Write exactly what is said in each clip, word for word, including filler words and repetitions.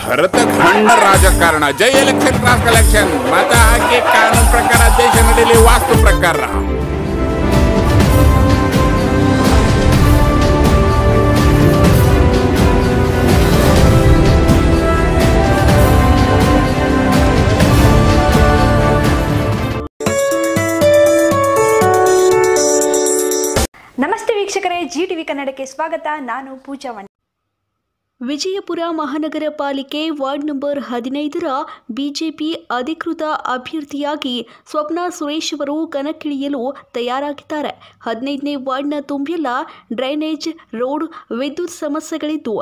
भरत खंड राजकारण जय इलेक्शन क्रास कलेक्शन मत हाकि कानून प्रकार देश नडीली वास्तु प्रकार नमस्ते वीक्षकरे जी टीवी कन्नड के स्वागत नानु पूजा ವಿಜಯಪುರ ಮಹಾನಗರ ಪಾಲಿಕೆ ವಾರ್ಡ್ ನಂಬರ್ ಹದಿನೈದರ ಬಿಜೆಪಿ ಅಧಿಕೃತ ಅಭ್ಯರ್ಥಿಯಾಗಿ ಸ್ವಪ್ನ ಸುರೇಶ್ ಅವರು ಕಣಕ್ಕಿಳಿಯಲು ತಯಾರಾಗಿದ್ದಾರೆ. ಹದಿನೈದನೇ ವಾರ್ಡ್ನ ತುಂಬೆಲ್ಲ ಡ್ರೈನೇಜ್, ರೋಡ್, ವಿದ್ಯುತ್ ಸಮಸ್ಯೆಗಳಿದ್ದು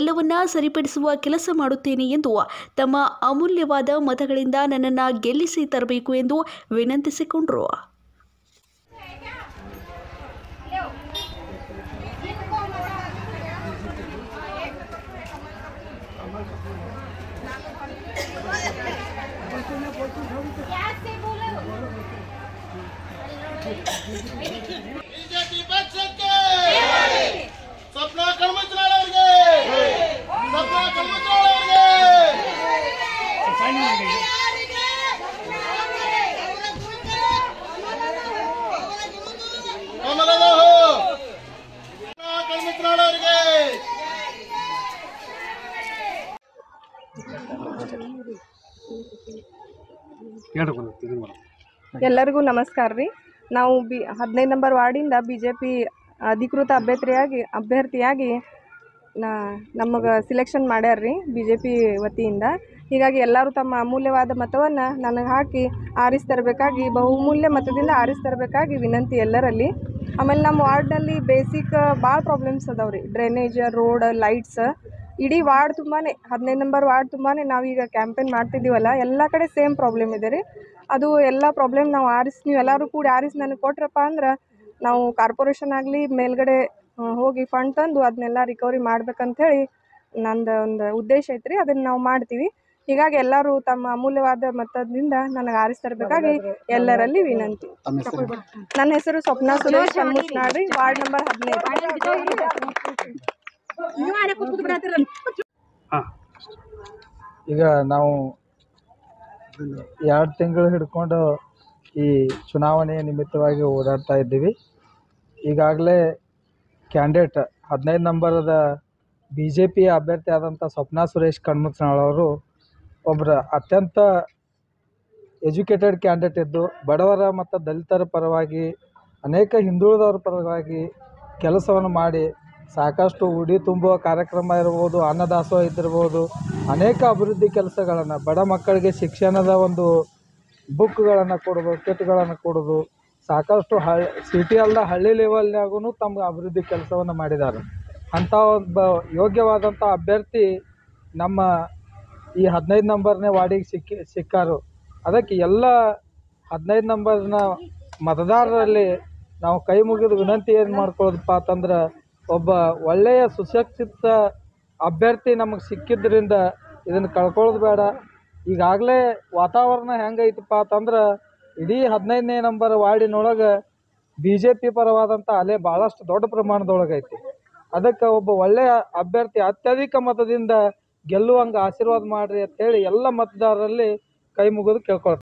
ಎಲ್ಲವನ್ನ ಸರಿಪಡಿಸುವ ಕೆಲಸ ಮಾಡುತ್ತೇನೆ ಎಂದು ತಮ್ಮ ಅಮೂಲ್ಯವಾದ ಮತಗಳಿಂದ ನನ್ನನ್ನು ಗೆಲ್ಲಿಸಿ ತರಬೇಕು ಎಂದು ವಿನಂತಿಸಿಕೊಂಡರು. स्वप्न कर्मचनाळ स्वप्न कर्मचनाळ ಎಲ್ಲರಿಗೂ ನಮಸ್ಕಾರ ರೀ. ನಾವು ಬಿ ಹದಿನೈದು ನಂಬರ್ ವಾರ್ಡಿಂದ ಬಿಜೆಪಿ ಅಧಿಕೃತ ಅಭ್ಯರ್ಥಿಯಾಗಿ ಅಭ್ಯರ್ಥಿಯಾಗಿ ನಮಗೆ ಸಿಲೆಕ್ಷನ್ ಮಾಡ್ಯಾರ ರೀ ಬಿಜೆಪಿ ವತಿಯಿಂದ. ಹೀಗಾಗಿ ಎಲ್ಲರೂ ತಮ್ಮ ಅಮೂಲ್ಯವಾದ ಮತವನ್ನು ನನಗೆ ಹಾಕಿ ಆರಿಸ್ತರಬೇಕಾಗಿ, ಬಹುಮೂಲ್ಯ ಮತದಿಂದ ಆರಿಸ್ತರಬೇಕಾಗಿ ವಿನಂತಿ ಎಲ್ಲರಲ್ಲಿ. ಆಮೇಲೆ ನಮ್ಮ ವಾರ್ಡ್ನಲ್ಲಿ ಬೇಸಿಕ್ ಭಾಳ ಪ್ರಾಬ್ಲಮ್ಸ್ ಅದಾವೆ ರೀ. ಡ್ರೈನೇಜ್, ರೋಡ್, ಲೈಟ್ಸ್, ಇಡೀ ವಾರ್ಡ್ ತುಂಬಾ ಹದಿನೈದು ನಂಬರ್ ವಾರ್ಡ್ ತುಂಬಾ ನಾವೀಗ ಕ್ಯಾಂಪೇನ್ ಮಾಡ್ತಿದ್ದೀವಲ್ಲ, ಎಲ್ಲ ಕಡೆ ಸೇಮ್ ಪ್ರಾಬ್ಲಮ್ ಇದೆ ರೀ. ಅದು ಎಲ್ಲ ಪ್ರಾಬ್ಲಮ್ ನಾವು ಆರಿಸಿ, ನೀವು ಎಲ್ಲರೂ ಕೂಡಿ ಆರಿಸಿ ನನಗೆ ಕೊಟ್ರಪ್ಪ ಅಂದ್ರೆ ನಾವು ಕಾರ್ಪೊರೇಷನ್ ಆಗಲಿ ಮೇಲ್ಗಡೆ ಹೋಗಿ ಫಂಡ್ ತಂದು ಅದನ್ನೆಲ್ಲ ರಿಕವರಿ ಮಾಡ್ಬೇಕಂಥೇಳಿ ನಂದು ಒಂದು ಉದ್ದೇಶ ಐತ್ರಿ. ಅದನ್ನು ನಾವು ಮಾಡ್ತೀವಿ. ಹೀಗಾಗಿ ಎಲ್ಲರೂ ತಮ್ಮ ಅಮೂಲ್ಯವಾದ ಮತದಿಂದ ನನಗೆ ಆರಿಸ್ತರಬೇಕಾಗಿ ಎಲ್ಲರಲ್ಲಿ ವಿನಂತಿ. ನನ್ನ ಹೆಸರು ಸ್ವಪ್ನ ಸುರೇಶ್, ಕಂಮುಚನಾಳ, ವಾರ್ಡ್ ನಂಬರ್ ಹದಿನೈದು. ಈಗ ನಾವು ಎರಡು ತಿಂಗಳು ಹಿಡ್ಕೊಂಡು ಈ ಚುನಾವಣೆ ನಿಮಿತ್ತವಾಗಿ ಓಡಾಡ್ತಾ ಇದ್ದೀವಿ. ಈಗಾಗಲೇ ಕ್ಯಾಂಡಿಡೇಟ್ ಹದಿನೈದು ನಂಬರದ ಬಿ ಜೆ ಪಿಯ ಅಭ್ಯರ್ಥಿ ಆದಂಥ ಸ್ವಪ್ನ ಸುರೇಶ್ ಕಣ್ಮುಚನಾಳ ಅವರು ಒಬ್ಬರ ಅತ್ಯಂತ ಎಜುಕೇಟೆಡ್ ಕ್ಯಾಂಡಿಡೇಟ್ ಇದ್ದು, ಬಡವರ ಮತ್ತು ದಲಿತರ ಪರವಾಗಿ, ಅನೇಕ ಹಿಂದುಳಿದವರ ಪರವಾಗಿ ಕೆಲಸವನ್ನು ಮಾಡಿ ಸಾಕಷ್ಟು ಉಡಿ ತುಂಬುವ ಕಾರ್ಯಕ್ರಮ ಇರ್ಬೋದು, ಅನ್ನದಾಸೋಹ ಇದ್ದಿರ್ಬೋದು, ಅನೇಕ ಅಭಿವೃದ್ಧಿ ಕೆಲಸಗಳನ್ನು, ಬಡ ಮಕ್ಕಳಿಗೆ ಶಿಕ್ಷಣದ ಒಂದು ಬುಕ್ಗಳನ್ನು ಕೊಡೋದು, ಕಿಟ್ಗಳನ್ನು ಕೊಡೋದು, ಸಾಕಷ್ಟು ಹಳ್ ಸಿಟಿ ಅಲ್ಲ ಹಳ್ಳಿ ಲೆವೆಲ್ನಾಗೂ ತಮ್ಮ ಅಭಿವೃದ್ಧಿ ಕೆಲಸವನ್ನು ಮಾಡಿದ್ದಾರೆ. ಅಂಥ ಒಬ್ಬ ಯೋಗ್ಯವಾದಂಥ ಅಭ್ಯರ್ಥಿ ನಮ್ಮ ಈ ಹದಿನೈದು ನಂಬರ್ನೇ ವಾರ್ಡಿಗೆ ಸಿಕ್ಕಿ ಸಿಕ್ಕಾರು ಅದಕ್ಕೆ ಎಲ್ಲ ಹದಿನೈದು ನಂಬರ್ನ ಮತದಾರರಲ್ಲಿ ನಾವು ಕೈ ಮುಗಿದು ವಿನಂತಿ ಏನು ಮಾಡ್ಕೊಳ್ಳೋದಪ್ಪ ಅಂತಂದ್ರೆ, ಒಬ್ಬ ಒಳ್ಳೆಯ ಸುಶಿಕ್ಷಿತ ಅಭ್ಯರ್ಥಿ ನಮಗೆ ಸಿಕ್ಕಿದ್ದರಿಂದ ಇದನ್ನು ಕಳ್ಕೊಳ್ಳೋದು ಬೇಡ. ಈಗಾಗಲೇ ವಾತಾವರಣ ಹೆಂಗೈತಪ್ಪ ಅಂತಂದ್ರೆ, ಇಡೀ ಹದಿನೈದನೇ ನಂಬರ್ ವಾರ್ಡಿನೊಳಗೆ ಬಿ ಜೆ ಪಿ ಪರವಾದಂಥ ಅಲೆ ಭಾಳಷ್ಟು ದೊಡ್ಡ ಪ್ರಮಾಣದೊಳಗೈತಿ. ಅದಕ್ಕೆ ಒಬ್ಬ ಒಳ್ಳೆಯ ಅಭ್ಯರ್ಥಿ ಅತ್ಯಧಿಕ ಮತದಿಂದ ಗೆಲ್ಲುವಂಗೆ ಆಶೀರ್ವಾದ ಮಾಡಿರಿ ಅಂಥೇಳಿ ಎಲ್ಲ ಮತದಾರರಲ್ಲಿ ಕೈ ಮುಗಿದು ಕೇಳ್ಕೊಳ್ತಾರೆ.